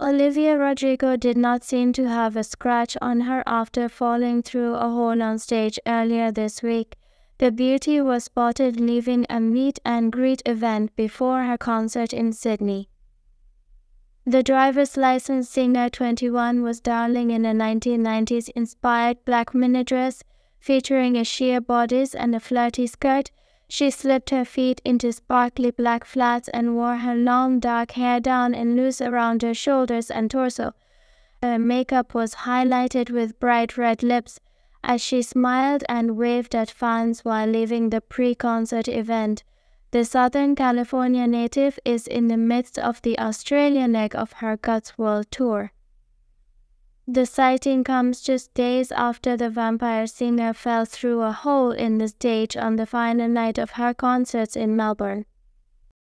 Olivia Rodrigo did not seem to have a scratch on her after falling through a hole on stage earlier this week. The beauty was spotted leaving a meet and greet event before her concert in Sydney. The driver's license singer 21 was darling in a 1990s-inspired black mini dress featuring a sheer bodice and a flirty skirt. She slipped her feet into sparkly black flats and wore her long dark hair down and loose around her shoulders and torso. Her makeup was highlighted with bright red lips as she smiled and waved at fans while leaving the pre-concert event. The Southern California native is in the midst of the Australian leg of her Guts World Tour. The sighting comes just days after the vampire singer fell through a hole in the stage on the final night of her concerts in Melbourne.